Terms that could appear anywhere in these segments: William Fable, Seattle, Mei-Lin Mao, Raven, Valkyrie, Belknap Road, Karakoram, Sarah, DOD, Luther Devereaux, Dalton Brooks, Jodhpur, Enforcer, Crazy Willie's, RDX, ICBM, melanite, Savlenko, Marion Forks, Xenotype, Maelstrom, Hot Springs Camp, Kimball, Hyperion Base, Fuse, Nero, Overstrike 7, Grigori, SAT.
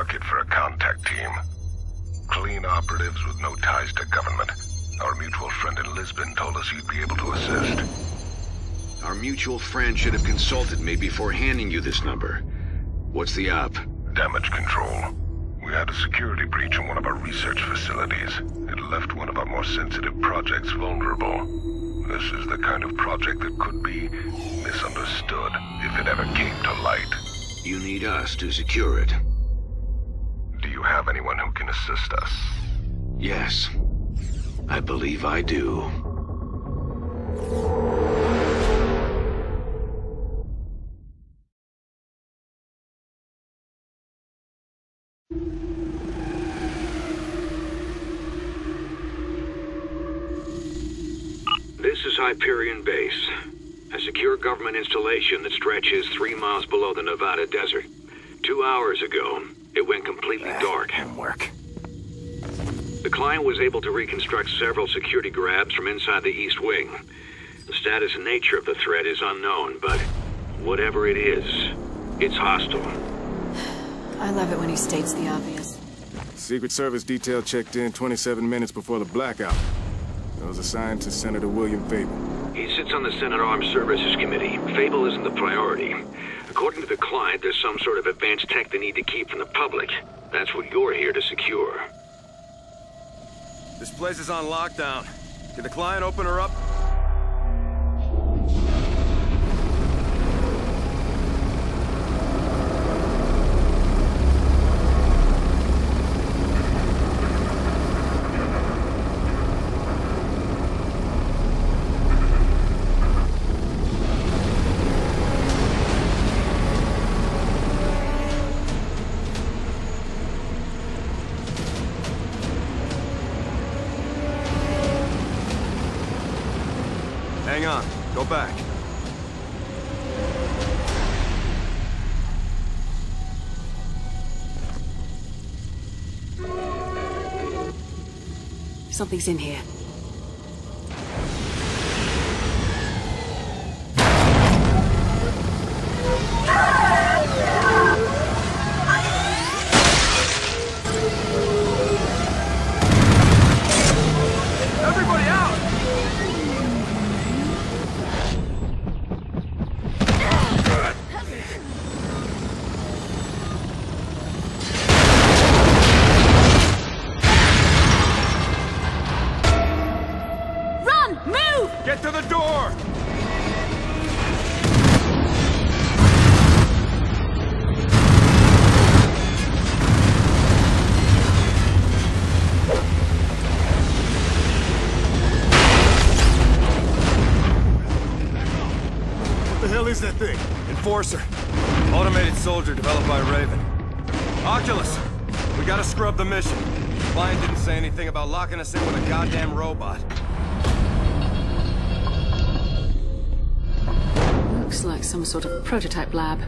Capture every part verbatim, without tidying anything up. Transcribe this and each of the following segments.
market for a contact team. Clean operatives with no ties to government. Our mutual friend in Lisbon told us he'd be able to assist. Our mutual friend should have consulted me before handing you this number. What's the op? Damage control. We had a security breach in one of our research facilities. It left one of our more sensitive projects vulnerable. This is the kind of project that could be misunderstood if it ever came to light. You need us to secure it. Do you have anyone who can assist us? Yes. I believe I do. This is Hyperion Base, a secure government installation that stretches three miles below the Nevada desert. Two hours ago, it went completely ah, dark. Didn't work. The client was able to reconstruct several security grabs from inside the East Wing. The status and nature of the threat is unknown, but whatever it is, it's hostile. I love it when he states the obvious. Secret Service detail checked in twenty-seven minutes before the blackout. I was assigned to Senator William Fable. He sits on the Senate Armed Services Committee. Fable isn't the priority. According to the client, there's some sort of advanced tech they need to keep from the public. That's what you're here to secure. This place is on lockdown. Can the client open her up? Hang on, go back. Something's in here. Enforcer, automated soldier developed by Raven. Oculus, we gotta scrub the mission. The client didn't say anything about locking us in with a goddamn robot. Looks like some sort of prototype lab.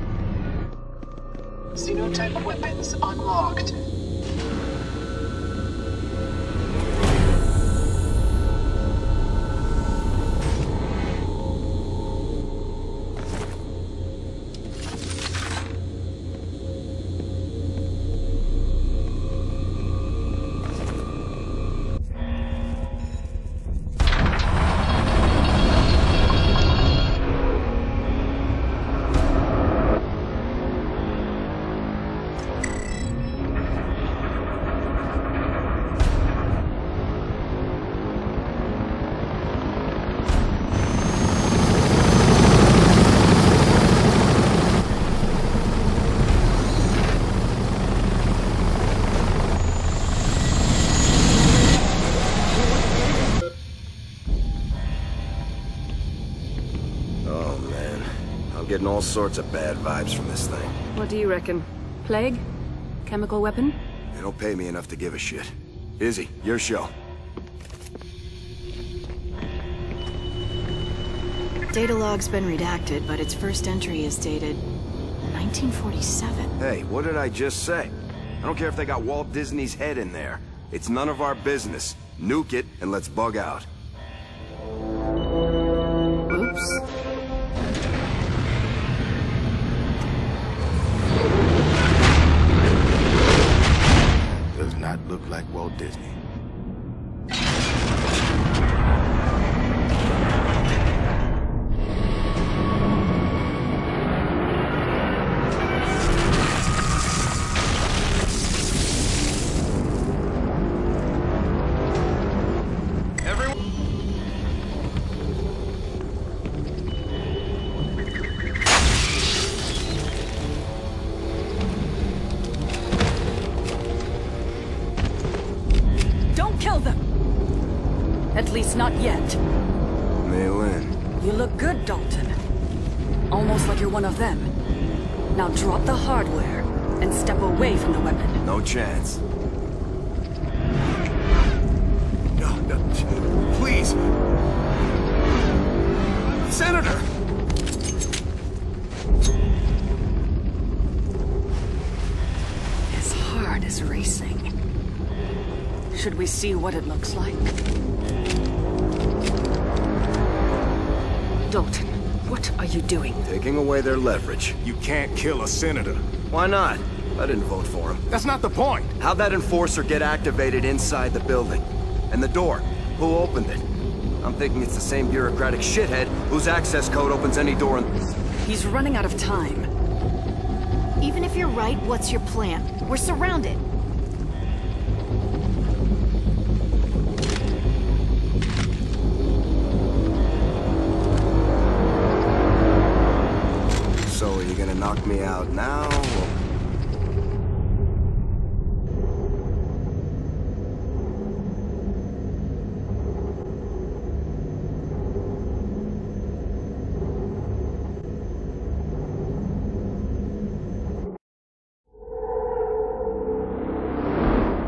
Xenotype weapons unlocked. Getting all sorts of bad vibes from this thing. What do you reckon? Plague? Chemical weapon? They don't pay me enough to give a shit. Izzy, your show. Data log's been redacted, but its first entry is dated nineteen forty-seven. Hey, what did I just say? I don't care if they got Walt Disney's head in there. It's none of our business. Nuke it and let's bug out. Oops. Disney. Not yet. Mei-Lin. You look good, Dalton. Almost like you're one of them. Now drop the hardware and step away from the weapon. No chance. No, no, please. Senator! As hard as racing. Should we see what it looks like? Dalton, what are you doing? Taking away their leverage. You can't kill a senator. Why not? I didn't vote for him. That's not the point. How'd that enforcer get activated inside the building? And the door? Who opened it? I'm thinking it's the same bureaucratic shithead whose access code opens any door in... He's running out of time. Even if you're right, what's your plan? We're surrounded. Knock me out now.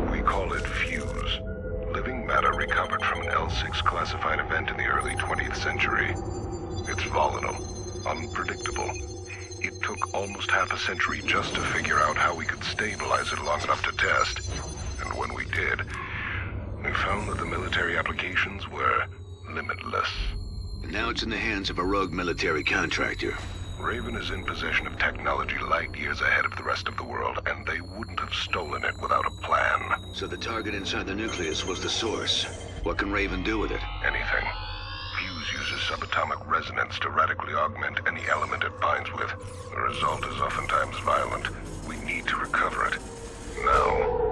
We call it Fuse. Living matter recovered from an L six classified event in the early twentieth century. It's volatile, unpredictable. It took almost half a century just to figure out how we could stabilize it long enough to test. And when we did, we found that the military applications were limitless. And now it's in the hands of a rogue military contractor. Raven is in possession of technology light years ahead of the rest of the world, and they wouldn't have stolen it without a plan. So the target inside the nucleus was the source. What can Raven do with it? Anything. Fuse uses subatomic resonance to radically augment any element it binds with. The result is oftentimes violent. We need to recover it. Now.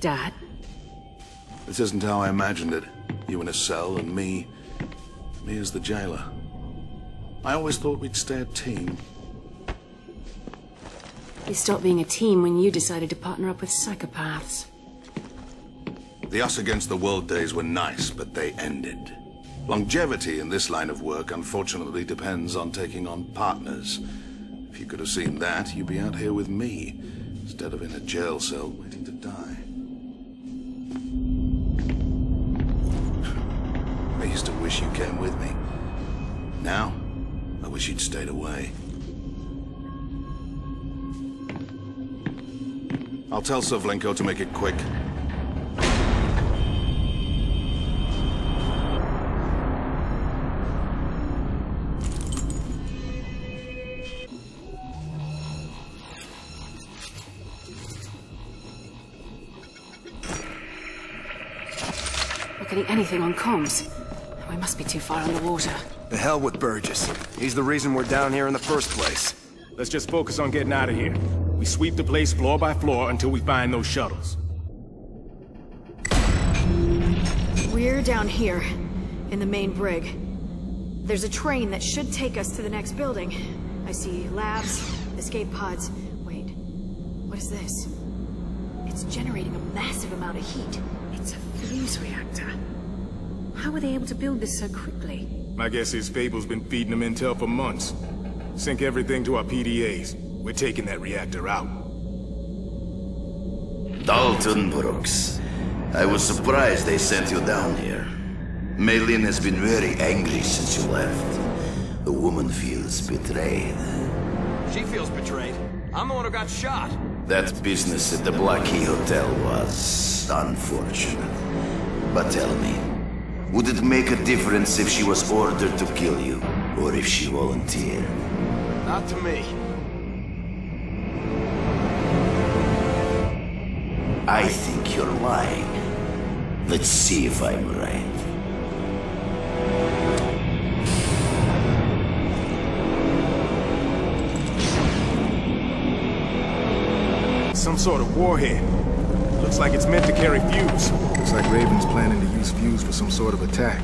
Dad? This isn't how I imagined it. You in a cell and me... me as the jailer. I always thought we'd stay a team. You stopped being a team when you decided to partner up with psychopaths. The us against the world days were nice, but they ended. Longevity in this line of work unfortunately depends on taking on partners. If you could have seen that, you'd be out here with me, instead of in a jail cell waiting to die. I used to wish you came with me. Now, I wish you'd stayed away. I'll tell Savlenko to make it quick. Not getting anything on comms. We must be too far on the water. The hell with Burgess. He's the reason we're down here in the first place. Let's just focus on getting out of here. We sweep the place floor by floor until we find those shuttles. We're down here, in the main brig. There's a train that should take us to the next building. I see labs, escape pods. Wait, what is this? It's generating a massive amount of heat. It's a fuse reactor. How were they able to build this so quickly? My guess is Fable's been feeding them intel for months. Sync everything to our P D As. We're taking that reactor out. Dalton Brooks. I was surprised they sent you down here. Mei-Lin has been very angry since you left. The woman feels betrayed. She feels betrayed. I'm the one who got shot. That business at the Blackie Hotel was unfortunate. But tell me, would it make a difference if she was ordered to kill you, or if she volunteered? Not to me. I think you're lying. Let's see if I'm right. Some sort of warhead. Looks like it's meant to carry fuse. Looks like Raven's planning to use fuse for some sort of attack.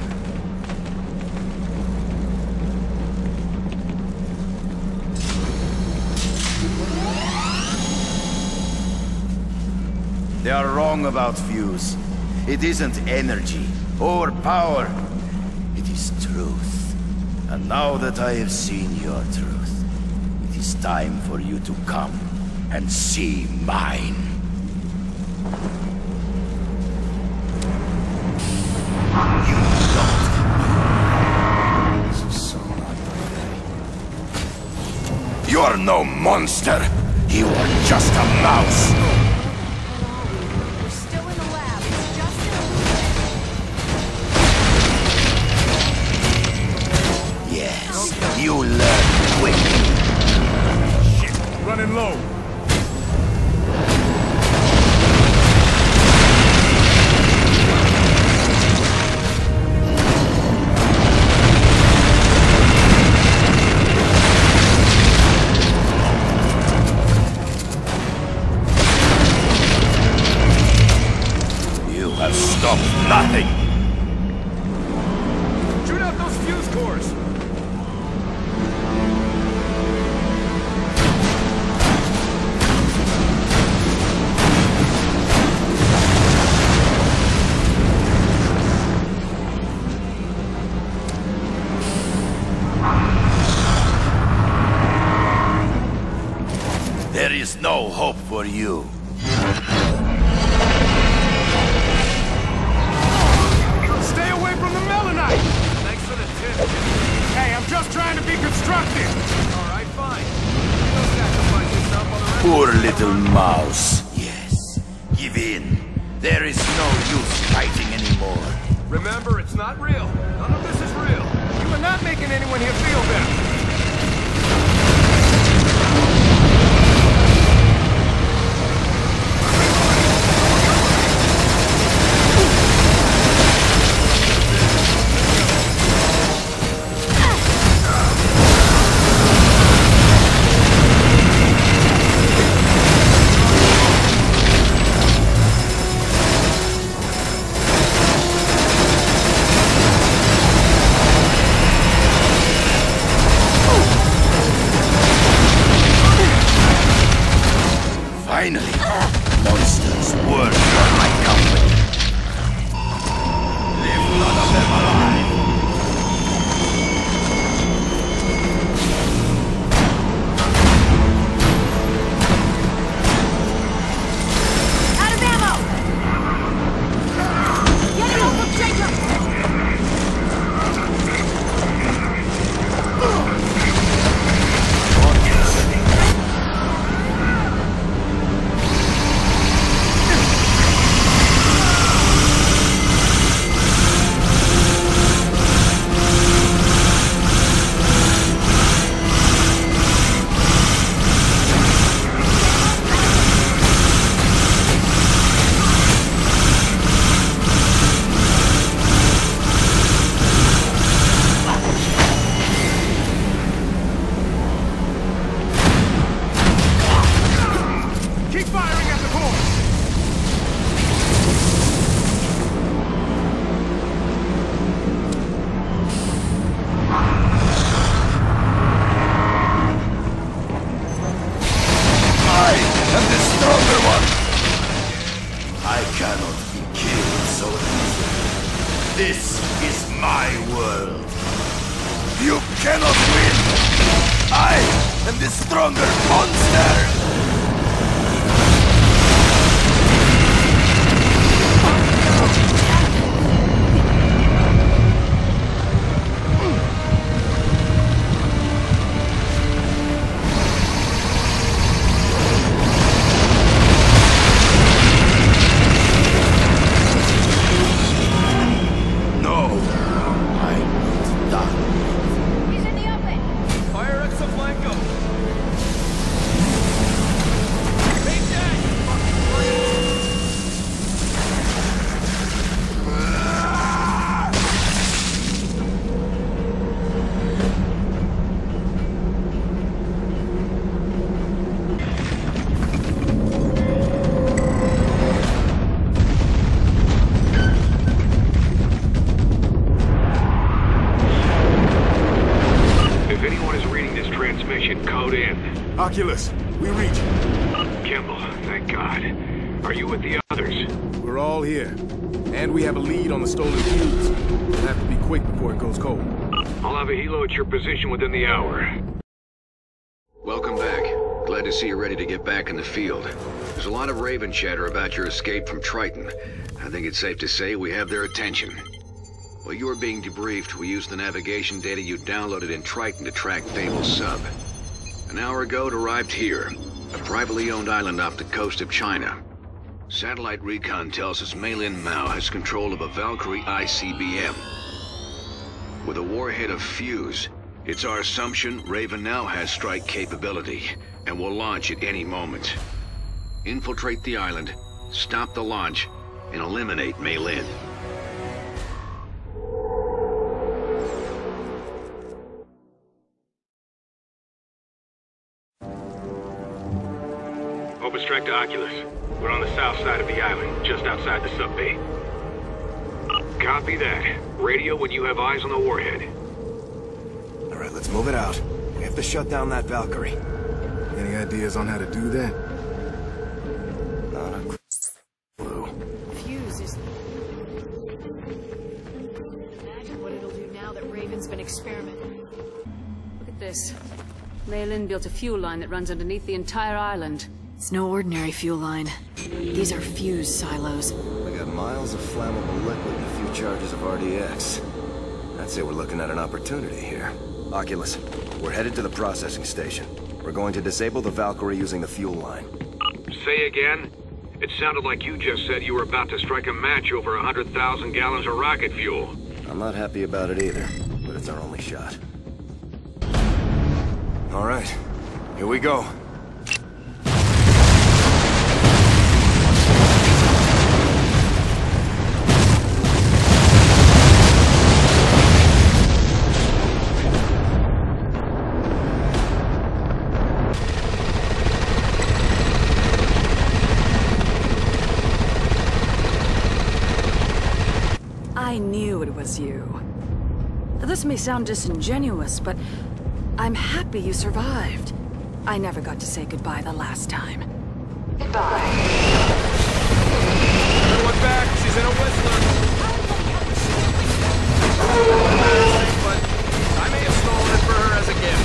They are wrong about fuse. It isn't energy or power. It is truth. And now that I have seen your truth, it is time for you to come and see mine. You don't. This is so not right. You're no monster. You are just a mouse. You learn quick. Shit, running low. You have stopped nothing. Shoot out those fuse cores. There is no hope for you. Stay away from the melanite! Thanks for the tip. Hey, I'm just trying to be constructive. Alright, fine. You'll sacrifice yourself on the rest. Poor little mouse. Yes. Give in. There is no use fighting anymore. Remember, it's not real. None of this is real. You are not making anyone here feel better. This is my world. You cannot win! I am the stronger monster! Oculus, we reach you. Kimball, thank God. Are you with the others? We're all here. And we have a lead on the stolen fuse. We'll have to be quick before it goes cold. I'll have a helo at your position within the hour. Welcome back. Glad to see you're ready to get back in the field. There's a lot of Raven chatter about your escape from Triton. I think it's safe to say we have their attention. While you were being debriefed, we used the navigation data you downloaded in Triton to track Fable's sub. An hour ago, it arrived here, a privately owned island off the coast of China. Satellite recon tells us Mei-Lin Mao has control of a Valkyrie I C B M. With a warhead of Fuse, it's our assumption Raven now has strike capability and will launch at any moment. Infiltrate the island, stop the launch, and eliminate Mei-Lin. Overstrike to Oculus. We're on the south side of the island, just outside the sub bay. Copy that. Radio when you have eyes on the warhead. All right, let's move it out. We have to shut down that Valkyrie. Any ideas on how to do that? Not a clue. Fuse is... Imagine what it'll do now that Raven's been experimenting. Look at this. Mei-Lin built a fuel line that runs underneath the entire island. It's no ordinary fuel line. These are fused silos. We got miles of flammable liquid and a few charges of R D X. I'd say we're looking at an opportunity here. Oculus, we're headed to the processing station. We're going to disable the Valkyrie using the fuel line. Say again? It sounded like you just said you were about to strike a match over one hundred thousand gallons of rocket fuel. I'm not happy about it either, but it's our only shot. All right, here we go. I knew it was you. This may sound disingenuous, but I'm happy you survived. I never got to say goodbye the last time. Goodbye. Everyone back. She's in a Whistler. How the hell is she a Whistler? But I may have stolen it for her as a gift.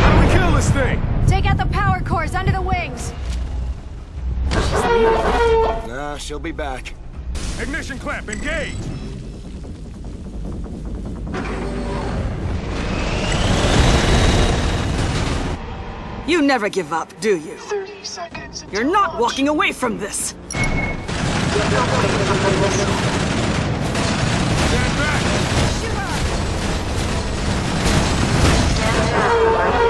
How do we kill this thing? Take out the power cores under the wings. Nah, she'll be back. Ignition clamp, engage! You never give up, do you? thirty seconds. You're not walking away from this! Stand back! Shoot up! Stand down.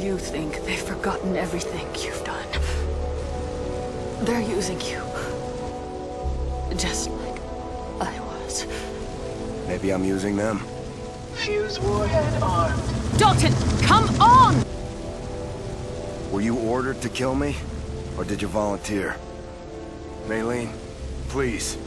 You think they've forgotten everything you've done. They're using you. Just like I was. Maybe I'm using them. Fuse warhead armed. Dalton, come on! Were you ordered to kill me? Or did you volunteer? Mei-Lin, please.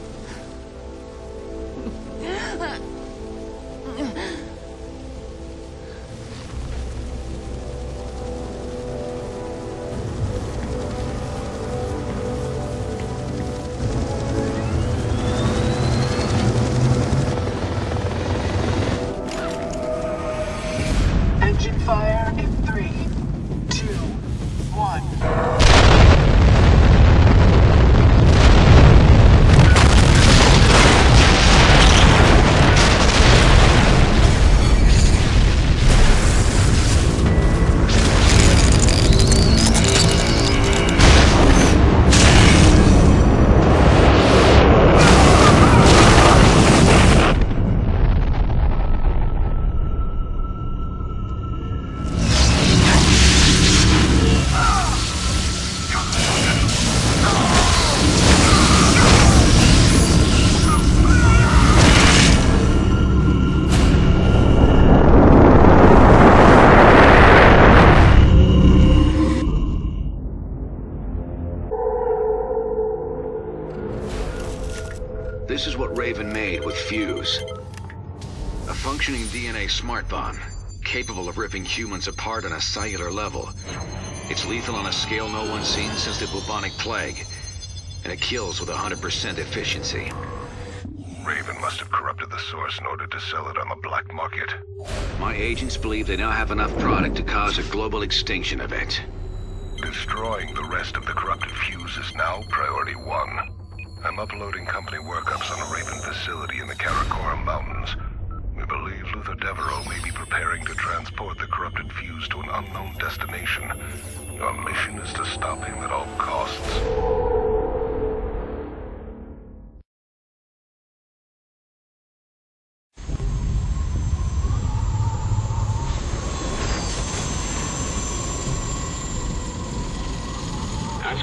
This is what Raven made with Fuse. A functioning D N A smart bomb, capable of ripping humans apart on a cellular level. It's lethal on a scale no one's seen since the bubonic plague, and it kills with one hundred percent efficiency. Raven must have corrupted the source in order to sell it on the black market. My agents believe they now have enough product to cause a global extinction event. Destroying the rest of the corrupted Fuse is now priority one. I'm uploading company workups on a Raven facility in the Karakoram Mountains. We believe Luther Devereaux may be preparing to transport the corrupted Fuse to an unknown destination. Your mission is to stop him at all costs.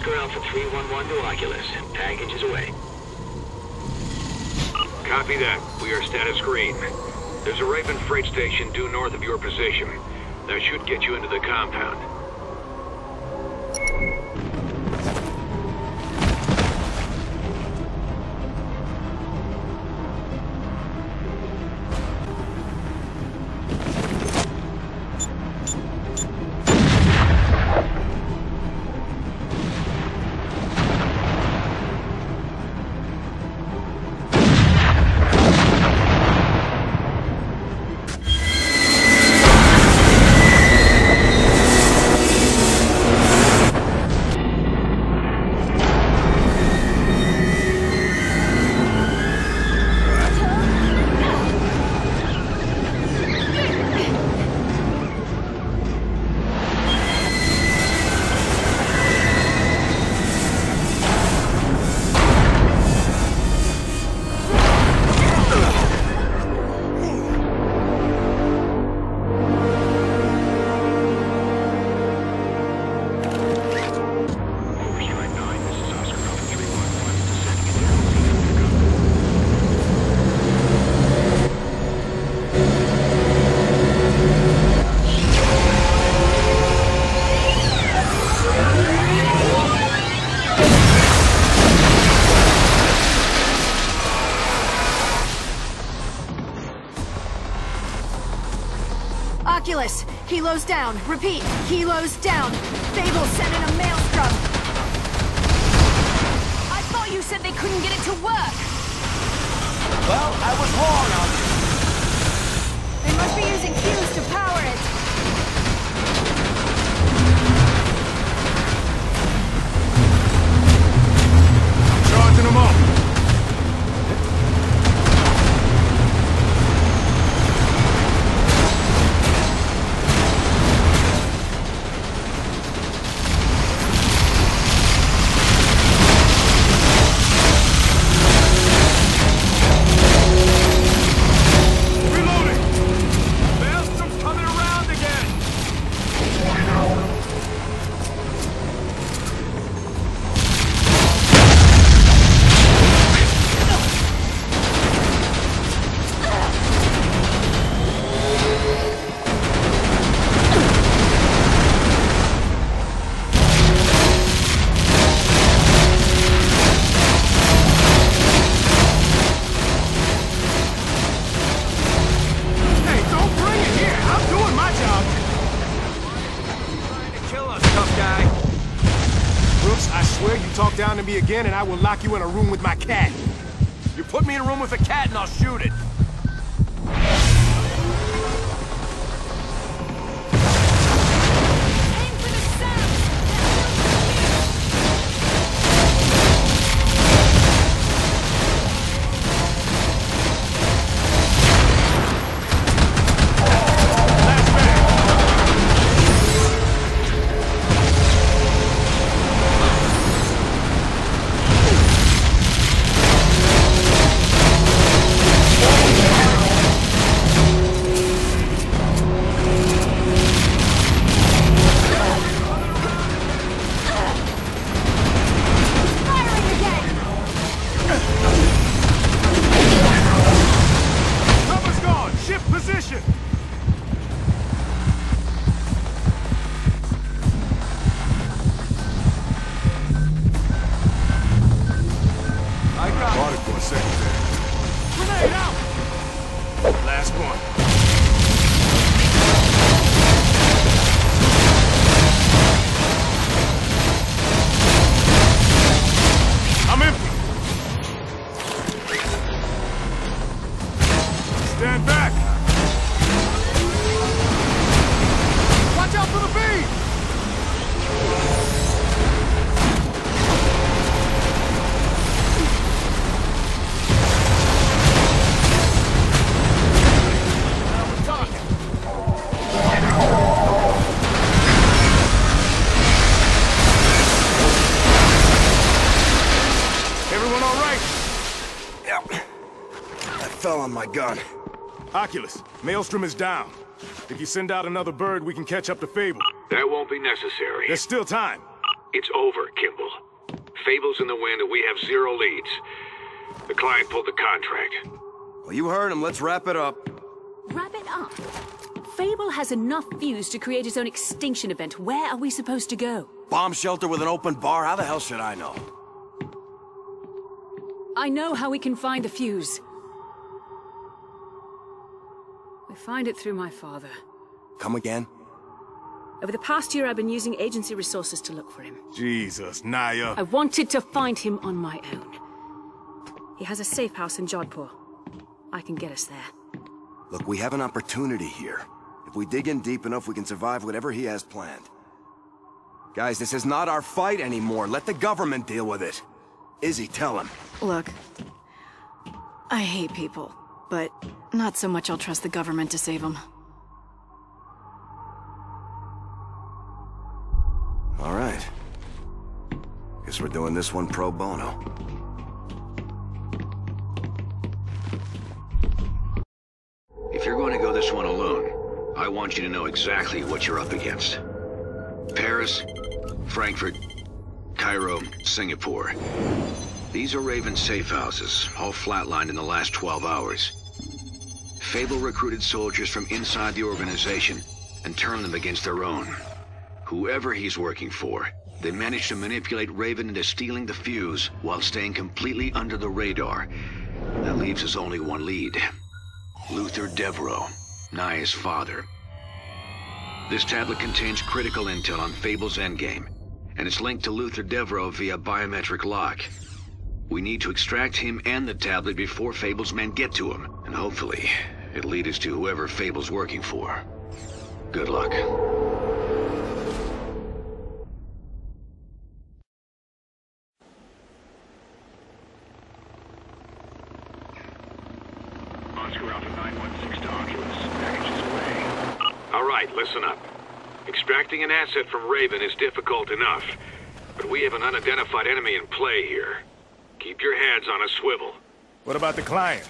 Alpha three one one to Oculus. Package is away. Copy that. We are status green. There's a Raven freight station due north of your position. That should get you into the compound. Oculus, kilos down. Repeat, kilos down. Fable sent in a Maelstrom. I thought you said they couldn't get it to work. Well, I was wrong, Oculus. They must be using Fuse to power it. Come here. swear you talk down to me again and I will lock you in a room with my cat. You put me in a room with a cat and I'll shoot it. My gun. Oculus, Maelstrom is down. If you send out another bird, we can catch up to Fable. That won't be necessary. There's still time. It's over, Kimball. Fable's in the wind and we have zero leads. The client pulled the contract. Well, you heard him. Let's wrap it up. Wrap it up? Fable has enough fuse to create his own extinction event. Where are we supposed to go? Bomb shelter with an open bar? How the hell should I know? I know how we can find the fuse. We find it through my father. Come again? Over the past year, I've been using agency resources to look for him. Jesus, Naya. I wanted to find him on my own. He has a safe house in Jodhpur. I can get us there. Look, we have an opportunity here. If we dig in deep enough, we can survive whatever he has planned. Guys, this is not our fight anymore. Let the government deal with it. Izzy, tell him. Look, I hate people. But not so much I'll trust the government to save him. All right. Guess we're doing this one pro bono. If you're going to go this one alone, I want you to know exactly what you're up against. Paris, Frankfurt, Cairo, Singapore. These are Raven's safe houses, all flatlined in the last twelve hours. Fable recruited soldiers from inside the organization and turned them against their own. Whoever he's working for, they managed to manipulate Raven into stealing the fuse while staying completely under the radar. That leaves us only one lead. Luther Devereaux, Naya's father. This tablet contains critical intel on Fable's endgame, and it's linked to Luther Devereaux via biometric lock. We need to extract him and the tablet before Fable's men get to him. And hopefully, it'll lead us to whoever Fable's working for. Good luck. Oscar Alpha nine one six to Oculus. Packages away. All right, listen up. Extracting an asset from Raven is difficult enough, but we have an unidentified enemy in play here. Keep your heads on a swivel. What about the client?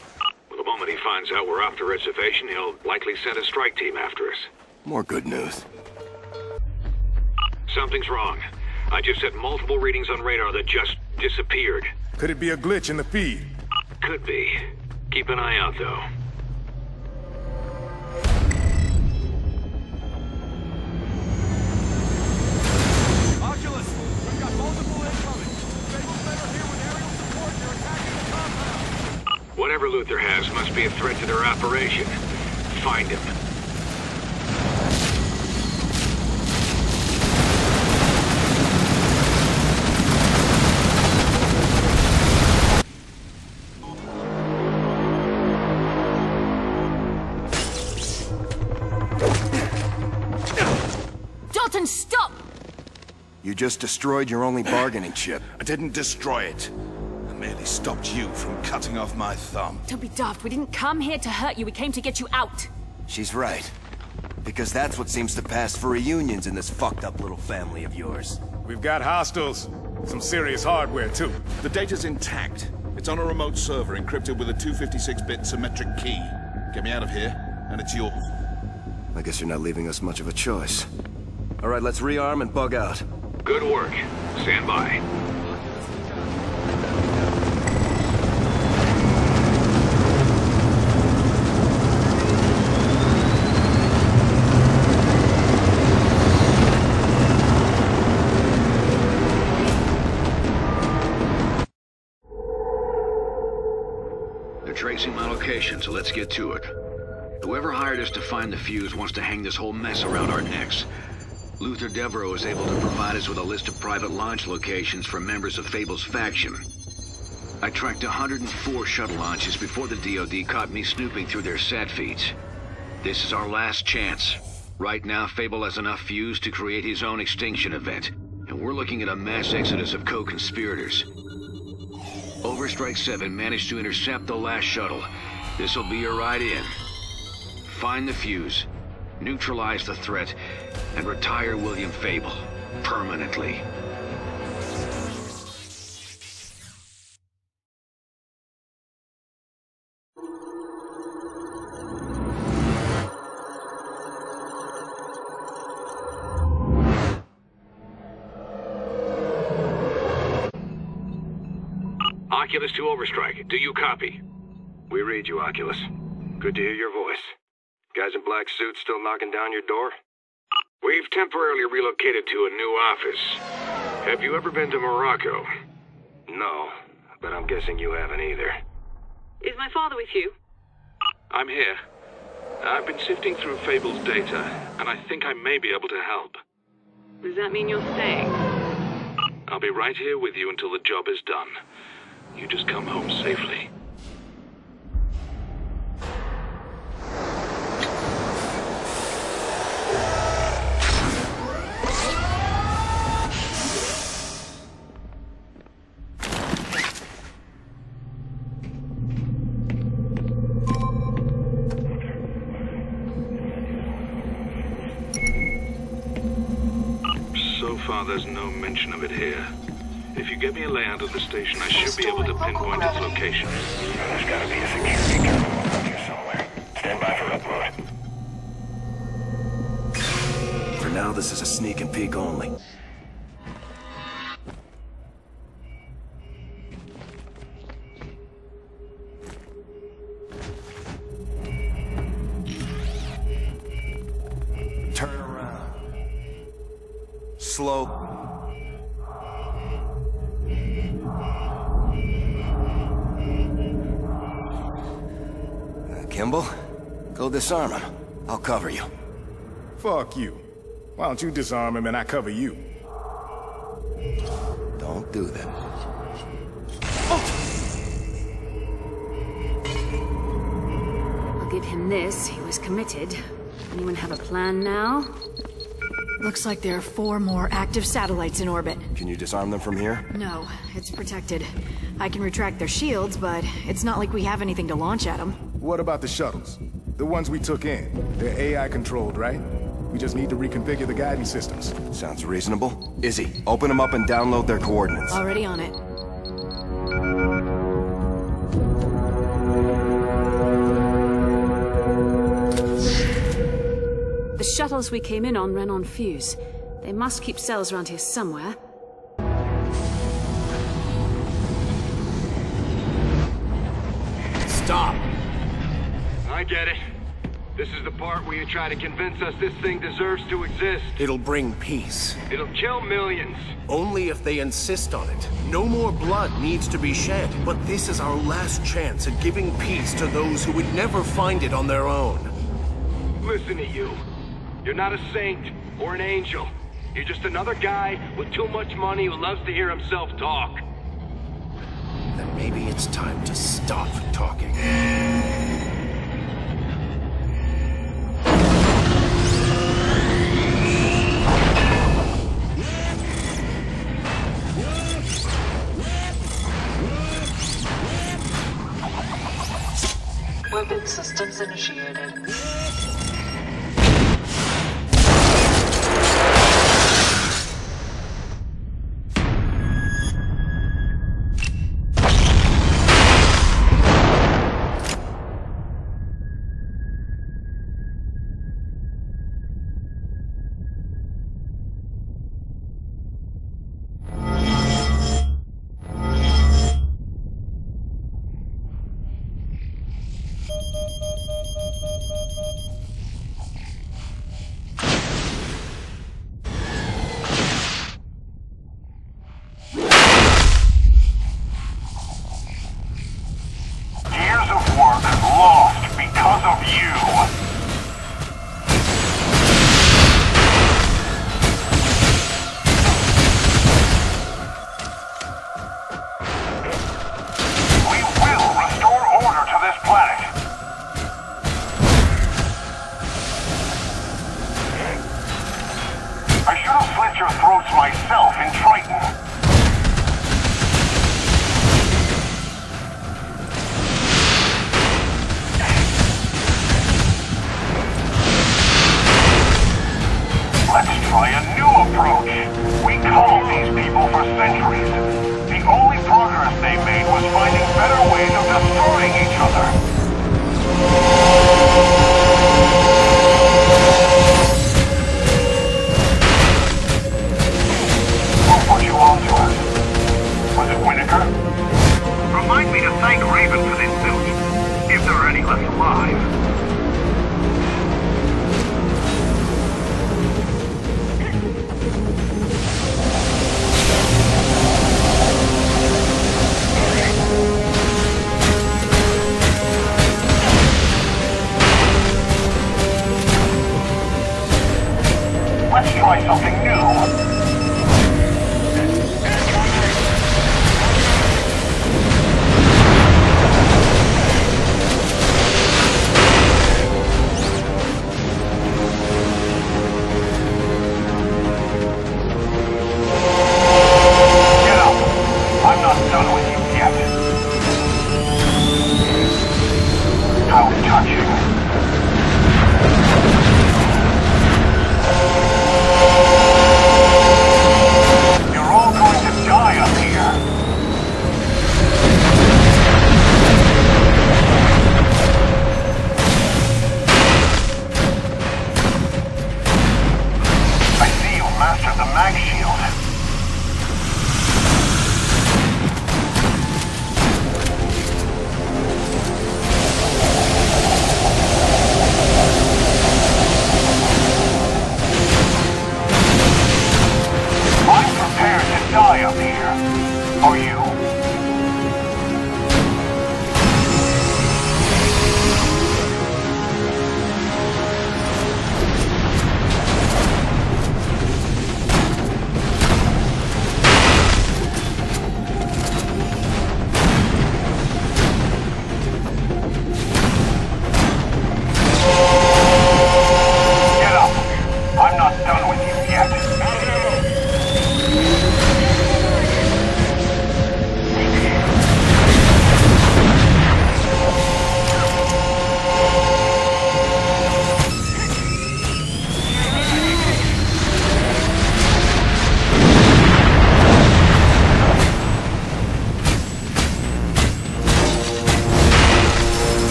Well, the moment he finds out we're off the reservation, he'll likely send a strike team after us. More good news. Something's wrong. I just had multiple readings on radar that just disappeared. Could it be a glitch in the feed? Could be. Keep an eye out, though. Whatever Luther has must be a threat to their operation. Find him. out and stop! You just destroyed your only bargaining chip. I didn't destroy it. I merely stopped you from cutting off my thumb. Don't be daft. We didn't come here to hurt you. We came to get you out. She's right. Because that's what seems to pass for reunions in this fucked up little family of yours. We've got hostiles. Some serious hardware, too. The data's intact. It's on a remote server encrypted with a two fifty-six bit symmetric key. Get me out of here, and it's yours. I guess you're not leaving us much of a choice. All right, let's rearm and bug out. Good work. Stand by. They're tracing my location, so let's get to it. Whoever hired us to find the fuse wants to hang this whole mess around our necks. Luther Devereaux is able to provide us with a list of private launch locations for members of Fable's faction. I tracked one hundred four shuttle launches before the D O D caught me snooping through their S A T feeds. This is our last chance. Right now, Fable has enough fuse to create his own extinction event, and we're looking at a mass exodus of co-conspirators. Overstrike seven managed to intercept the last shuttle. This'll be your ride in. Find the fuse, neutralize the threat, and retire William Fable permanently. Oculus to Overstrike, do you copy? We read you, Oculus. Good to hear your voice. Guys in black suits still knocking down your door? We've temporarily relocated to a new office. Have you ever been to Morocco? No, but I'm guessing you haven't either. Is my father with you? I'm here. I've been sifting through Fable's data, and I think I may be able to help. Does that mean you're staying? I'll be right here with you until the job is done. You just come home safely. There's no mention of it here. If you give me a layout of the station, I should be able to pinpoint its location. There's gotta be a security terminal up here somewhere. Stand by for upload. For now, this is a sneak and peek only. Slow. Uh, Kimball, go disarm him. I'll cover you. Fuck you. Why don't you disarm him and I cover you? Don't do that. Oh! I'll give him this. He was committed. Anyone have a plan now? Looks like there are four more active satellites in orbit. Can you disarm them from here? No, it's protected. I can retract their shields, but it's not like we have anything to launch at them. What about the shuttles? The ones we took in? They're A I controlled, right? We just need to reconfigure the guidance systems. Sounds reasonable. Izzy, open them up and download their coordinates. Already on it. The shuttles we came in on ran on fuse. They must keep cells around here somewhere. Stop! I get it. This is the part where you try to convince us this thing deserves to exist. It'll bring peace. It'll kill millions. Only if they insist on it. No more blood needs to be shed. But this is our last chance at giving peace to those who would never find it on their own. Listen to you. You're not a saint or an angel. You're just another guy with too much money who loves to hear himself talk. Then maybe it's time to stop talking. Resistance initiated.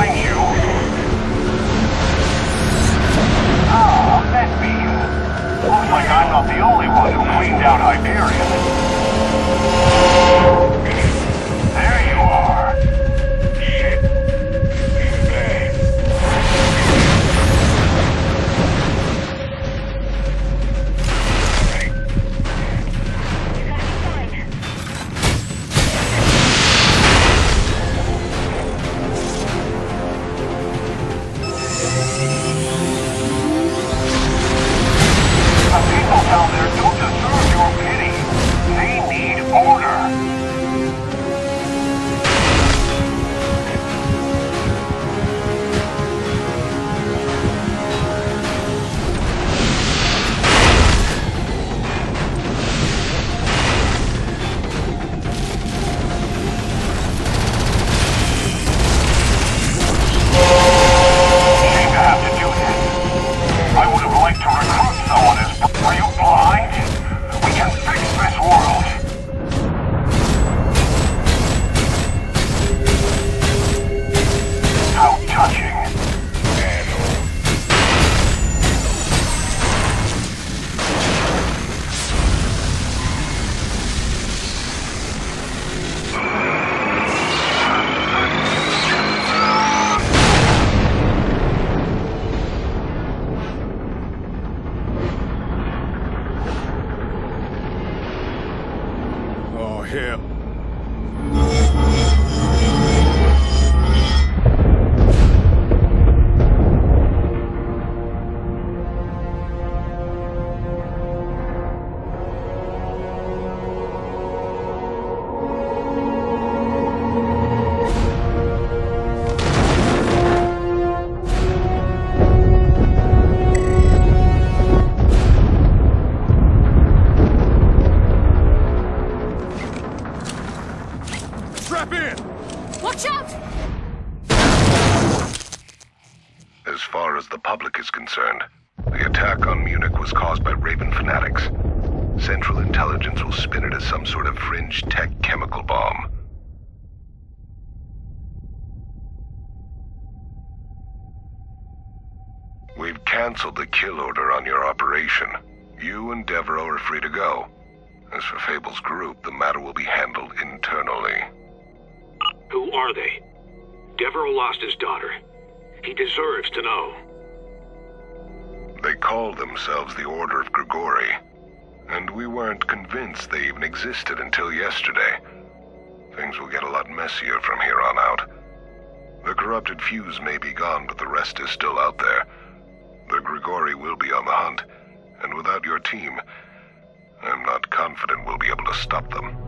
destroying you. Ah, that beam. Looks like I'm not the only one who cleaned out Hyperion. There you are. Shit. Fuse may be gone, but the rest is still out there. The Grigori will be on the hunt, and without your team, I'm not confident we'll be able to stop them.